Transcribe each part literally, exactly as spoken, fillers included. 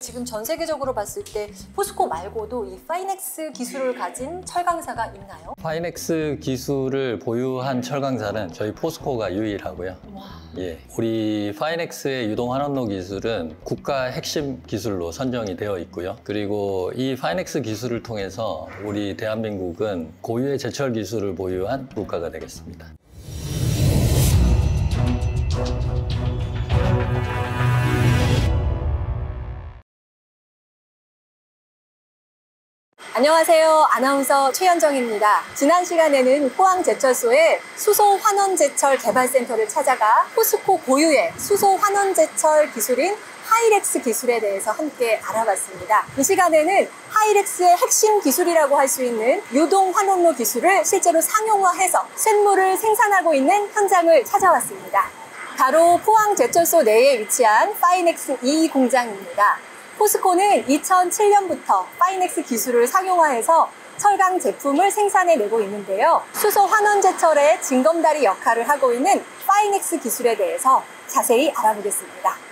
지금 전 세계적으로 봤을 때 포스코 말고도 이 파이넥스 기술을 가진 철강사가 있나요? 파이넥스 기술을 보유한 철강사는 저희 포스코가 유일하고요. 와. 예, 우리 파이넥스의 유동환원로 기술은 국가 핵심 기술로 선정이 되어 있고요. 그리고 이 파이넥스 기술을 통해서 우리 대한민국은 고유의 제철 기술을 보유한 국가가 되겠습니다. 안녕하세요. 아나운서 최현정입니다. 지난 시간에는 포항제철소의 수소환원제철 개발센터를 찾아가 포스코 고유의 수소환원제철 기술인 하이렉스 기술에 대해서 함께 알아봤습니다. 이 시간에는 하이렉스의 핵심 기술이라고 할 수 있는 유동환원로 기술을 실제로 상용화해서 쇳물을 생산하고 있는 현장을 찾아왔습니다. 바로 포항제철소 내에 위치한 파이넥스 이 공장입니다. 포스코는 이천칠 년부터 파이넥스 기술을 상용화해서 철강 제품을 생산해내고 있는데요. 수소환원제철의 징검다리 역할을 하고 있는 파이넥스 기술에 대해서 자세히 알아보겠습니다.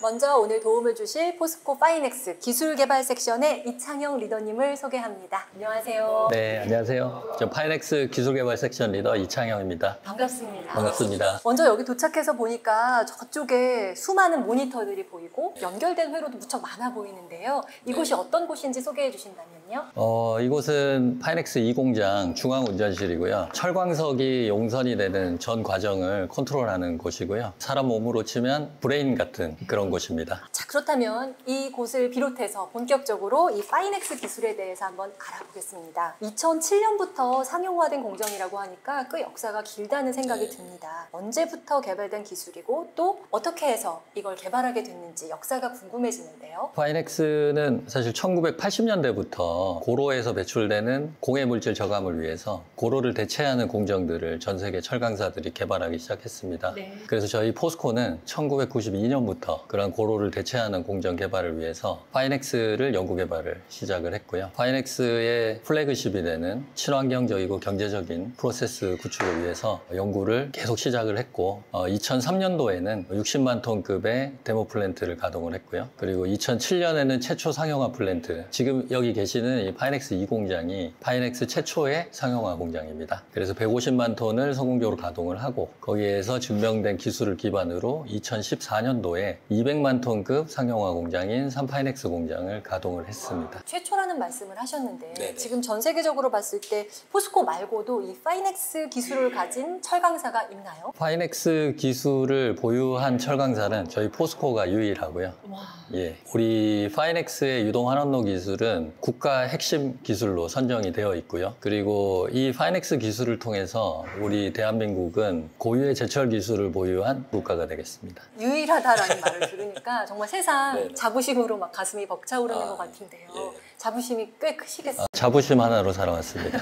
먼저 오늘 도움을 주실 포스코 파이넥스 기술개발 섹션의 이창형 리더님을 소개합니다. 안녕하세요. 네, 안녕하세요. 저 파이넥스 기술개발 섹션 리더 이창형입니다. 반갑습니다. 반갑습니다. 먼저 여기 도착해서 보니까 저쪽에 수많은 모니터들이 보이고 연결된 회로도 무척 많아 보이는데요. 이곳이 네. 어떤 곳인지 소개해 주신다면요? 어, 이곳은 파이넥스 이 공장 중앙운전실이고요. 철광석이 용선이 되는 전 과정을 컨트롤하는 곳이고요. 사람 몸으로 치면 브레인 같은 그런 곳입니다. 자, 그렇다면 이곳을 비롯해서 본격적으로 이 파이넥스 기술에 대해서 한번 알아보겠습니다. 이천칠 년부터 상용화된 공정이라고 하니까 그 역사가 길다는 생각이 듭니다. 언제부터 개발된 기술이고 또 어떻게 해서 이걸 개발하게 됐는지 역사가 궁금해지는데요. 파이넥스는 사실 천구백팔십 년대부터 고로에서 배출되는 공해물질 저감을 위해서 고로를 대체하는 공정들을 전 세계 철강사들이 개발하기 시작했습니다. 네. 그래서 저희 포스코는 천구백구십이 년부터 그런 고로를 대체하는 공정 개발을 위해서 파이넥스를 연구 개발을 시작을 했고요. 파이넥스의 플래그십이 되는 친환경적이고 경제적인 프로세스 구축을 위해서 연구를 계속 시작을 했고 어, 이천삼 년도에는 육십만 톤급의 데모 플랜트를 가동을 했고요. 그리고 이천칠 년에는 최초 상용화 플랜트, 지금 여기 계시는 이 파이넥스 이 공장이 파이넥스 최초의 상용화 공장입니다. 그래서 백오십만 톤을 성공적으로 가동을 하고 거기에서 증명된 기술을 기반으로 이천십사 년도에 이백만 톤급 상용화 공장인 삼파이넥스 공장을 가동을 했습니다. 와, 최초라는 말씀을 하셨는데 네네. 지금 전 세계적으로 봤을 때 포스코 말고도 이 파이넥스 기술을 가진 철강사가 있나요? 파이넥스 기술을 보유한 철강사는 저희 포스코가 유일하고요. 와. 예, 우리 파이넥스의 유동환원로 기술은 국가 핵심 기술로 선정이 되어 있고요. 그리고 이 파이넥스 기술을 통해서 우리 대한민국은 고유의 제철 기술을 보유한 국가가 되겠습니다. 유일하다라는 말을 들으니까 정말 세상 네네. 자부심으로 막 가슴이 벅차오르는 아, 것 같은데요. 예. 자부심이 꽤 크시겠어요? 아, 자부심 하나로 살아왔습니다.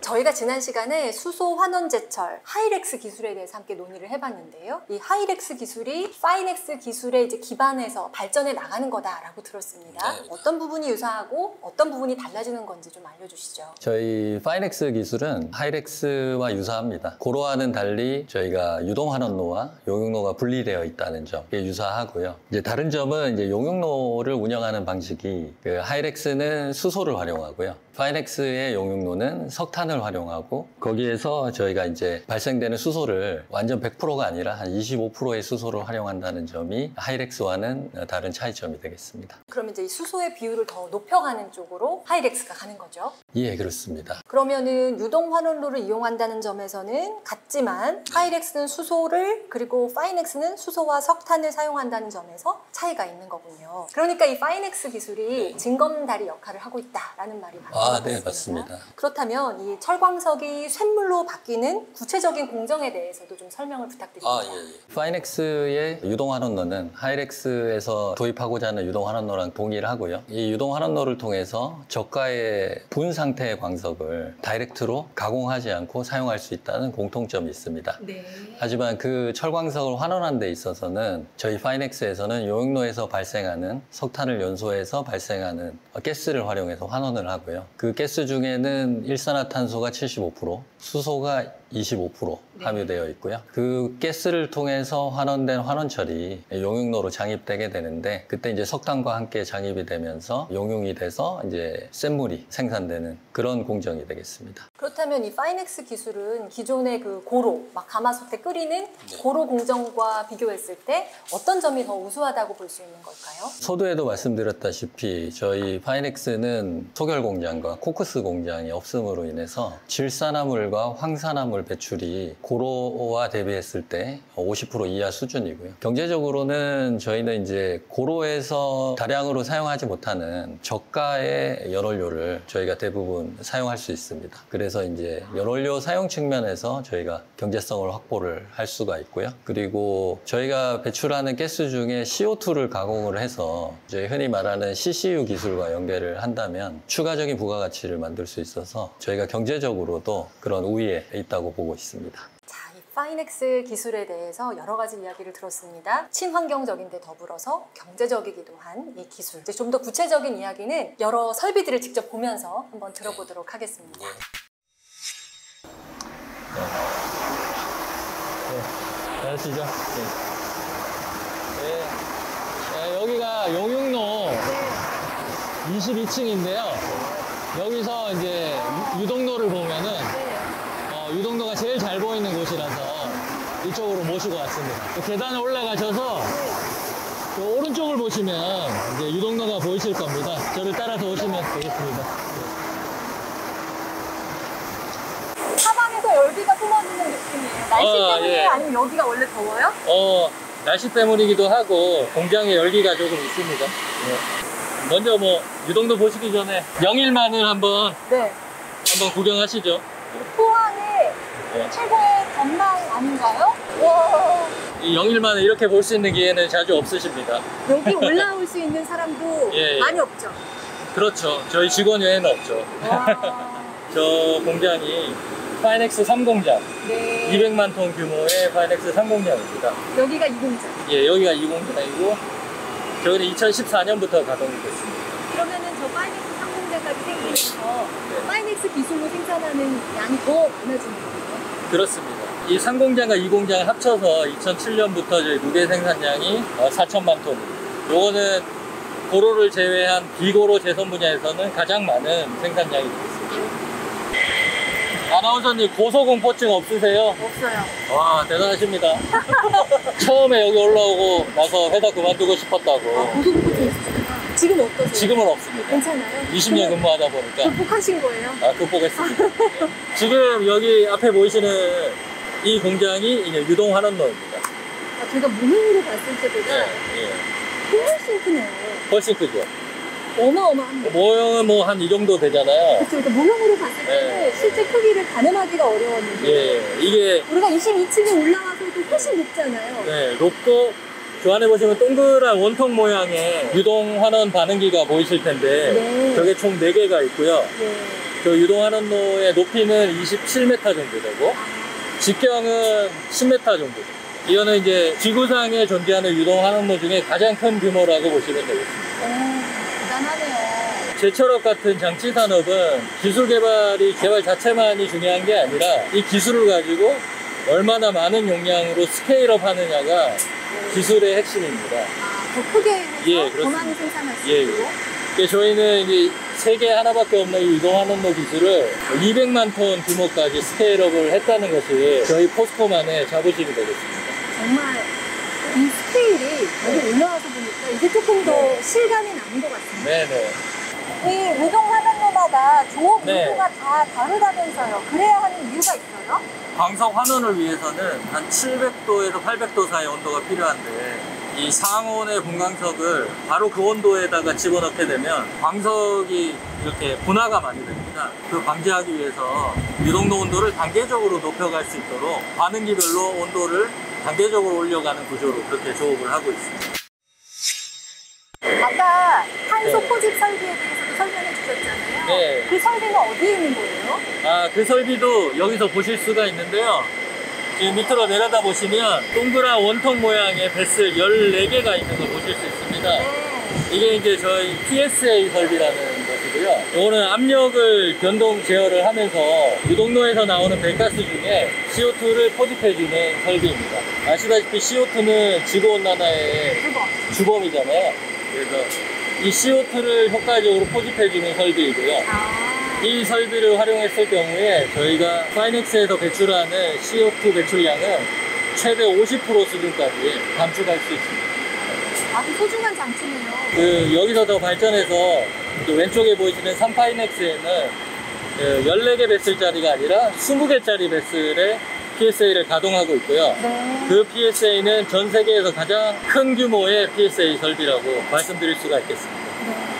저희가 지난 시간에 수소환원제철 하이렉스 기술에 대해서 함께 논의를 해봤는데요. 이 하이렉스 기술이 파이넥스 기술에 이제 기반해서 발전해 나가는 거다라고 들었습니다. 네. 어떤 부분이 유사하고 어떤 부분이 달라지는 건지 좀 알려주시죠. 저희 파이넥스 기술은 하이렉스와 유사합니다. 고로와는 달리 저희가 유동환원로와 용역로가 분리되어 있다는 점, 이게 유사하고요. 이제 다른 점은 이제 용역로를 운영하는 방식이 그 하이렉스는 수소를 활용하고요. 파이넥스의 용역로는 석탄을 활용하고 거기에서 저희가 이제 발생되는 수소를 완전 백 퍼센트가 아니라 한 이십오 퍼센트의 수소를 활용한다는 점이 하이렉스와는 다른 차이점이 되겠습니다. 그럼 이제 이 수소의 비율을 더 높여가는 쪽으로 하이렉스가 가는 거죠? 예, 그렇습니다. 그러면은 유동환원로를 이용한다는 점에서는 같지만 하이렉스는 수소를 그리고 파이넥스는 수소와 석탄을 사용한다는 점에서 차이가 있는 거군요. 그러니까 이 파이넥스 기술이 징검다리 역할을 하고 있다라는 말이 맞습니다. 아, 네, 맞습니다. 그렇다면 이 철광석이 쇳물로 바뀌는 구체적인 공정에 대해서도 좀 설명을 부탁드립니다. 아, 예, 예. 파이넥스의 유동환원로는 하이렉스에서 도입하고자 하는 유동환원로랑 동일하고요. 이 유동환원로를 통해서 저가의 분 상태의 광석을 다이렉트로 가공하지 않고 사용할 수 있다는 공통점이 있습니다. 네. 하지만 그 철광석을 환원한 데 있어서는 저희 파이넥스에서는 용역로에서 발생하는 석탄을 연소해서 발생하는 가스를 활용해서 환원을 하고요. 그 가스 중에는 일산화탄소가 칠십오 퍼센트, 수소가 이십오 퍼센트 네. 함유되어 있고요. 그 가스를 통해서 환원된 환원철이 용융로로 장입되게 되는데, 그때 이제 석탄과 함께 장입이 되면서 용융이 돼서 이제 샘물이 생산되는 그런 공정이 되겠습니다. 그렇다면 이 파이넥스 기술은 기존의 그 고로, 막 가마솥에 끓이는 고로 공정과 비교했을 때 어떤 점이 더 우수하다고 볼 수 있는 걸까요? 서두에도 말씀드렸다시피 저희 파이넥스는 소결 공장과 코크스 공장이 없음으로 인해서 질산화물과 황산화물 배출이 고로와 대비했을 때 오십 퍼센트 이하 수준이고요. 경제적으로는 저희는 이제 고로에서 다량으로 사용하지 못하는 저가의 열원료를 저희가 대부분 사용할 수 있습니다. 그래서 이제 열원료 사용 측면에서 저희가 경제성을 확보를 할 수가 있고요. 그리고 저희가 배출하는 가스 중에 씨오투를 가공을 해서 이제 흔히 말하는 씨씨유 기술과 연계를 한다면 추가적인 부가가치를 만들 수 있어서 저희가 경제적으로도 그런 우위에 있다고 보고 있습니다. 자, 이 파이넥스 기술에 대해서 여러 가지 이야기를 들었습니다. 친환경적인데 더불어서 경제적이기도 한 이 기술. 이제 좀 더 구체적인 이야기는 여러 설비들을 직접 보면서 한번 들어보도록 하겠습니다. 네. 네. 아시죠? 네. 네. 네. 여기가 용융로 네. 이십이 층인데요. 여기서 이제 유동로를 보면은 어, 유동로가 제일 잘 보이는 곳이라서 이쪽으로 모시고 왔습니다. 계단에 올라가셔서 오른쪽을 보시면 이제 유동로가 보이실 겁니다. 저를 따라서 오시면 되겠습니다. 사방에서 열기가 뿜어지는 느낌이에요. 날씨 어, 때문이에요? 예. 아니면 여기가 원래 더워요? 어, 날씨 때문이기도 하고 공장에 열기가 조금 있습니다. 예. 먼저 뭐 유동도 보시기 전에 영일만을 한번 네. 한번 구경하시죠. 포항의 네. 최고의 전망 아닌가요? 와. 이 영일만을 이렇게 볼 수 있는 기회는 자주 없으십니다. 여기 올라올 수 있는 사람도 예, 예. 많이 없죠? 그렇죠. 저희 직원 외에는 없죠. 저 공장이 파이넥스 삼 공장 네. 이백만 톤 규모의 파이넥스 삼 공장입니다. 여기가 이 공장? 예, 여기가 이 공장이고 저희는 이천십사 년부터 가동이 됐습니다. 그러면은 저 파이넥스 삼 공장까지 생기면서 네. 파이넥스 기술로 생산하는 양이 더 많아지는 거예요? 그렇습니다. 이 삼 공장과 이 공장을 합쳐서 이천칠 년부터 저희 무게 생산량이 사천만 톤. 요거는 고로를 제외한 비고로 제선 분야에서는 가장 많은 생산량이 되겠습니다. 아나운서님 고소공포증 없으세요? 없어요. 와, 대단하십니다. 처음에 여기 올라오고 나서 회사 그만두고 싶었다고. 아, 고소공포증 있었구나. 지금 어떠세요? 지금은 없습니다. 괜찮아요? 이십 년 근무하다 보니까. 극복하신 거예요? 아, 극복했습니다. 네. 지금 여기 앞에 보이시는 이 공장이 이제 유동환원로입니다. 아, 제가 무명으로 봤을 때보다 훨씬 크네요. 훨씬 크죠. 어마어마합니다. 모형은 뭐 한 이 정도 되잖아요. 그렇죠. 그러니까 모형으로 봤을 때는 예, 실제 크기를 가늠하기가 어려웠는데 예, 이게 우리가 이십이 층에 올라와서도 훨씬 높잖아요. 네, 높고 그 안에 보시면 동그란 원통 모양의 유동환원 반응기가 보이실 텐데 네. 저게 총 네 개가 있고요. 네. 저 유동환원로의 높이는 이십칠 미터 정도 되고 직경은 십 미터 정도 됩니다. 이거는 이제 지구상에 존재하는 유동환원로 중에 가장 큰 규모라고 보시면 되겠습니다. 오. 제철업 같은 장치 산업은 기술 개발이 개발 자체만이 중요한 게 아니라 이 기술을 가지고 얼마나 많은 용량으로 스케일업 하느냐가 기술의 핵심입니다. 아, 더 크게 해서 예, 더 많이 생산할 수 있고? 예, 저희는 이제 세계 하나밖에 없는 이 유동환원로 기술을 이백만 톤 규모까지 스케일업을 했다는 것이 저희 포스코만의 자부심이 되겠습니다. 정말 이 스케일이 여기 올라와서 보니까 이제 조금 더 네. 실감이 나는 것 같아요. 네네. 이 유동환원로마다 조업 용도가 네. 다 다르다면서요. 그래야 하는 이유가 있어요? 광석 환원을 위해서는 한 칠백 도에서 팔백 도 사이 온도가 필요한데 이 상온의 분광석을 바로 그 온도에다가 집어넣게 되면 광석이 이렇게 분화가 많이 됩니다. 그 방지하기 위해서 유동로 온도를 단계적으로 높여갈 수 있도록 반응기별로 온도를 단계적으로 올려가는 구조로 그렇게 조업을 하고 있습니다. 아까 탄소 포집 설비에 대해서도 설명해 주셨잖아요. 네. 그 설비는 어디에 있는 거예요? 아, 그 설비도 여기서 보실 수가 있는데요. 지금 밑으로 내려다 보시면 동그란 원통 모양의 뱃슬 열네 개가 있는 걸 보실 수 있습니다. 네. 이게 이제 저희 피에스에이 설비라는 거죠. 제어기고요. 이거는 압력을 변동 제어를 하면서 유동로에서 나오는 배가스 중에 씨오투를 포집해주는 설비입니다. 아시다시피 씨오투는 지구온난화의 주범이잖아요. 그래서 이 씨오투를 효과적으로 포집해주는 설비이고요. 아 이 설비를 활용했을 경우에 저희가 파이넥스에서 배출하는 씨오투 배출량은 최대 오십 퍼센트 수준까지 감축할 수 있습니다. 아주 소중한 장치네요. 그 여기서 더 발전해서 왼쪽에 보이시는 삼 파이넥스에는 그 열네 개 배슬짜리가 아니라 스무 개짜리 배슬에 피에스에이를 가동하고 있고요. 네. 그 피에스에이는 전 세계에서 가장 큰 규모의 피에스에이 설비라고 말씀드릴 수가 있겠습니다. 네.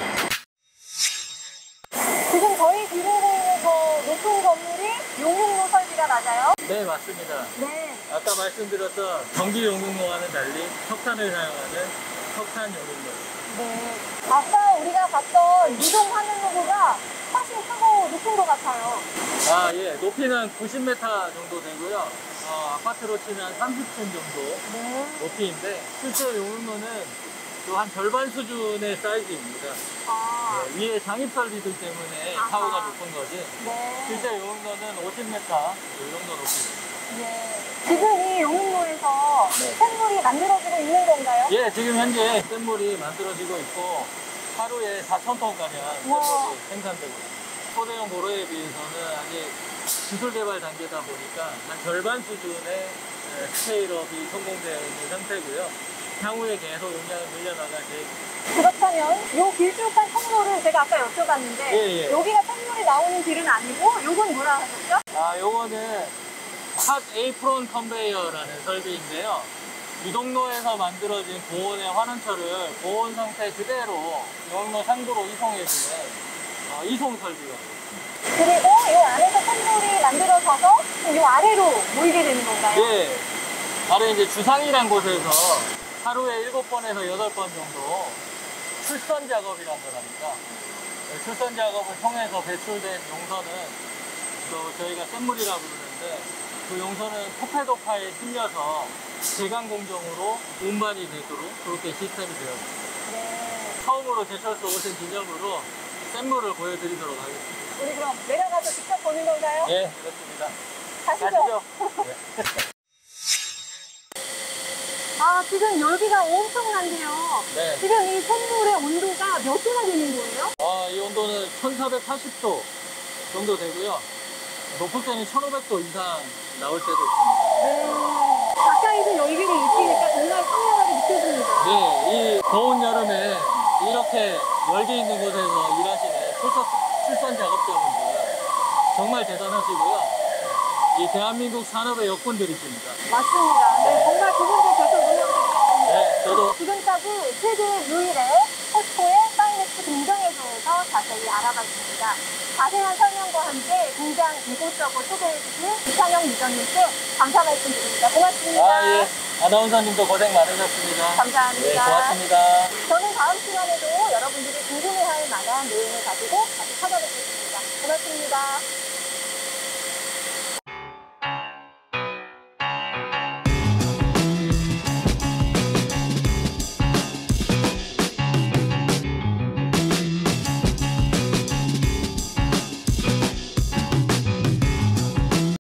지금 저희 비공공에서 높은 건물이 용융로 설비가 맞아요? 네, 맞습니다. 네. 아까 말씀드렸던 전기 용융로와는 달리 석탄을 사용하는 석탄 용융로. 네. 아까 우리가 봤던 유동환원로가 훨씬 크고 높은 것 같아요. 아, 예. 높이는 구십 미터 정도 되고요. 어, 아파트로 치면 삼십 층 정도 네. 높이인데, 실제 용융로는 또 한 절반 수준의 사이즈입니다. 아. 네, 위에 장입 설비들 때문에 아하. 파워가 높은 거지. 네. 실제 용융로는 오십 미터 정도 높이입니다. 예. 지금 이 용융로에서 샘물이 네. 만들어지고 있는 건가요? 예, 지금 현재 샘물이 만들어지고 있고 하루에 사천 톤가량 샘물이 생산되고 있습니다. 초대형 보로에 비해서는 아직 기술 개발 단계다 보니까 한 절반 수준의 스케일업이 성공되어 있는 상태고요. 향후에 계속 용량을 늘려나갈 계획입니다. 그렇다면 이 길쭉한 통로를 제가 아까 여쭤봤는데 예, 예. 여기가 샘물이 나오는 길은 아니고 요건 뭐라 하셨죠? 아, 요거는 핫 에이프론 컨베이어라는 설비인데요. 유동로에서 만들어진 고온의 환원철을 고온 상태 그대로 용융로 상부로 이송해주는 어, 이송 설비입니다. 그리고 이 안에서 샘물이 만들어져서 이 아래로 모이게 되는 건가요? 네. 바로 이제 주상이란 곳에서 하루에 일곱 번에서 여덟 번 정도 출선 작업이란 걸 합니다. 출선 작업을 통해서 배출된 용선은 또 저희가 샘물이라고 부르는데 그 용선은 토페도파에 실려서 제강 공정으로 운반이 되도록 그렇게 시스템이 되었습니다. 네. 처음으로 제철소 오신 기념으로 샘물을 보여드리도록 하겠습니다. 우리 그럼 내려가서 직접 보는 건가요? 네, 그렇습니다. 가시죠. 가시죠. 네. 아, 지금 열기가 엄청난데요. 네. 지금 이 샘물의 온도가 몇 도나 되는 거예요? 아, 이 온도는 천사백팔십 도 정도 되고요. 높을 때는 천오백 도 이상 나올 때도 있습니다. 네. 가까이서 열기를 느끼니까 정말 선명하게 느껴집니다. 네. 이 더운 여름에 이렇게 열기 있는 곳에서 일하시는 출산, 출산 작업자분들 정말 대단하시고요. 이 대한민국 산업의 역군들이십니다. 맞습니다. 네. 정말 그분들 계속 응원드리겠습니다. 네. 저도. 지금까지 세계 유일의 포스코의 파이넥스 공장에 대해서 자세히 알아봤습니다. 자세한 설명과 함께 공장 이곳저곳 소개해주신 이창형 유전님께 감사 말씀드립니다. 고맙습니다. 아, 예. 아나운서님도 고생 많으셨습니다. 감사합니다. 네, 고맙습니다. 저는 다음 시간에도 여러분들이 궁금해할 만한 내용을 가지고 다시 찾아뵙겠습니다. 고맙습니다.